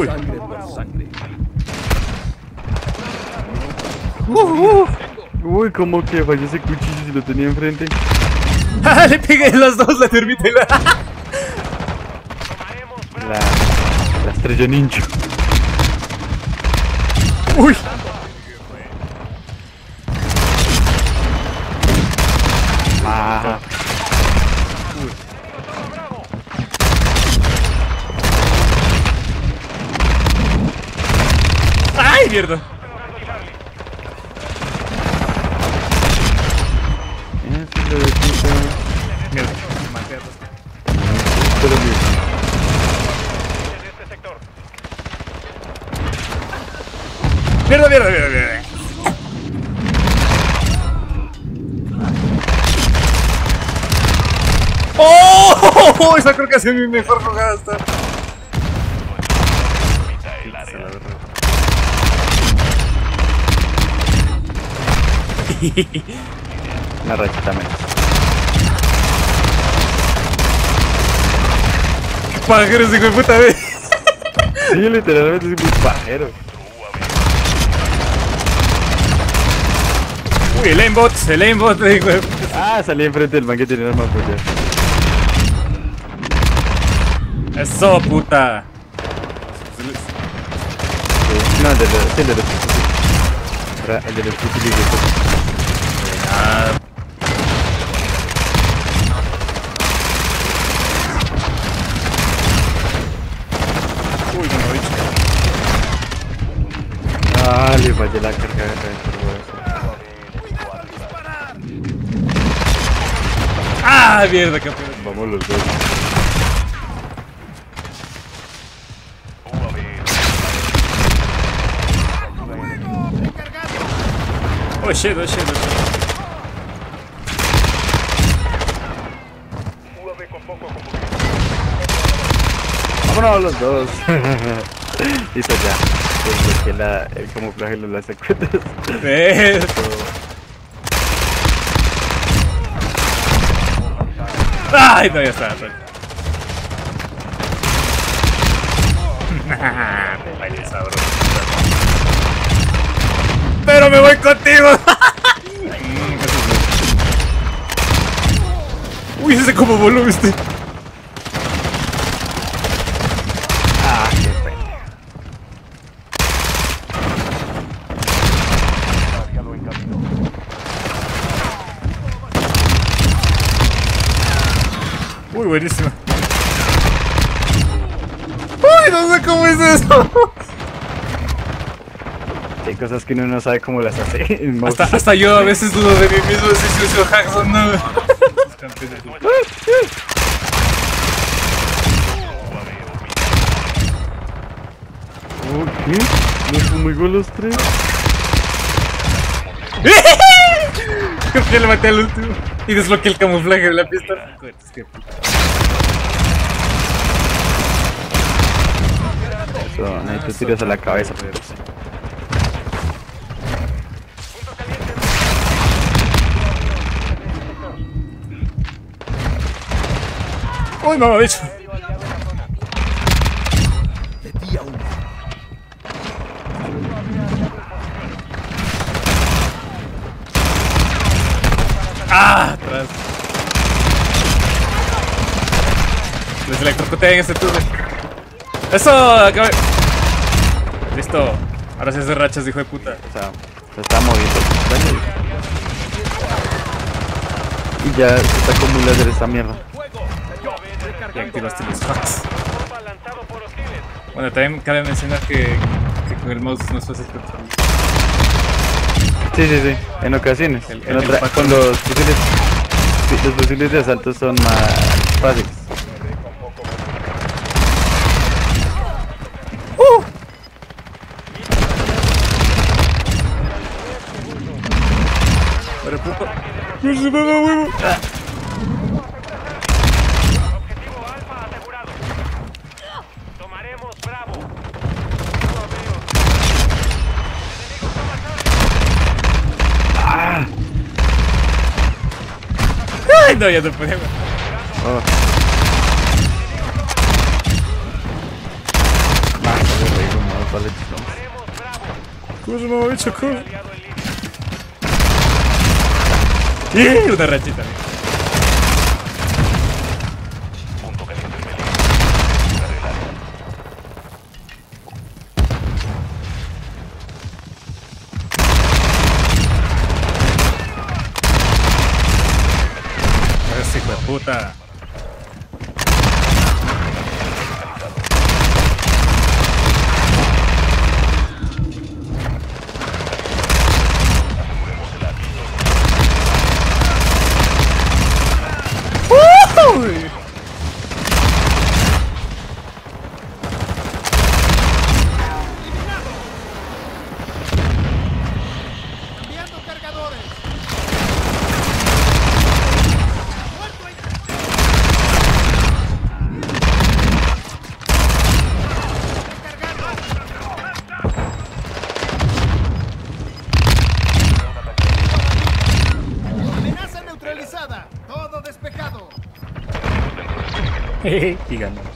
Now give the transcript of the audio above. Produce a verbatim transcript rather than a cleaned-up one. Uy. Sangre por sangre. Uh, uh. Uy, como que falló ese cuchillo si lo tenía enfrente. Le pegué los dos, la termita y la... la... la estrella ninja. Uy. Ah. Ay, mierda. Mierda, mierda, mierda, mierda. ¡Oh! Esa creo que ha sido mi mejor jugada hasta. Una rachita menos. Pajeros, hijo de puta, ve. Sí, literalmente soy muy pajero. Uy, el aimbot, el aimbot, digo. Ah, salí enfrente del man que tiene armas por allá. Eso, puta. Sí, no, el de los fusiles. El de los fusiles. El de los fusiles. Ah. Uy, no lo he hecho. Ah, le fallé la carga de frente. ¡Ah, mierda, campeón! Vamos los dos. ¡Oh, shit, oh, shit, oh, shit! ¡Vámonos los dos! Listo ya. Porque la, el camuflaje lo hace cuentas. ¡Ay, no, ya está! ¡Me baile sabroso! ¡Pero me voy contigo! ¡Uy, ese como voló, viste! ¡Ah, qué pena! Uy, buenísimo. Uy, no sé cómo es eso. Hay cosas que uno no sabe cómo las hace. Hasta, hasta yo a veces dudo de mí mismo si soy yo Jackson, no. ¿Qué? ¿No fumigó los tres? Creo que le maté al último. Y desbloqueé el camuflaje de la pistola. Eso, no hay que tiras a la cabeza, pero sí. Uy, mamá, bicho. ¡Ah! Atrás. Les electrocuté en ese turno. ¡Eso! Acabé. Listo. Ahora se hace rachas, hijo de puta. O sea, se está moviendo. Y ya se está acumulando esta mierda. Y activaste los hacks. Bueno, también cabe mencionar que, que con el mouse no es fácil controlar. Sí, sí, sí, en ocasiones, el, en el otra, con los fusiles, los fusiles de asalto son más fáciles. Uh. Pero puta, no se me da huevo. Ah. Objetivo alfa asegurado. Tomaremos Bravo. Ay, no, ya te podemos. Oh. paletico. Kuzmo, bicho, Kuzmo. ¡Ih! Una rachita. Ese hijo de puta. Todo despejado. Gigante.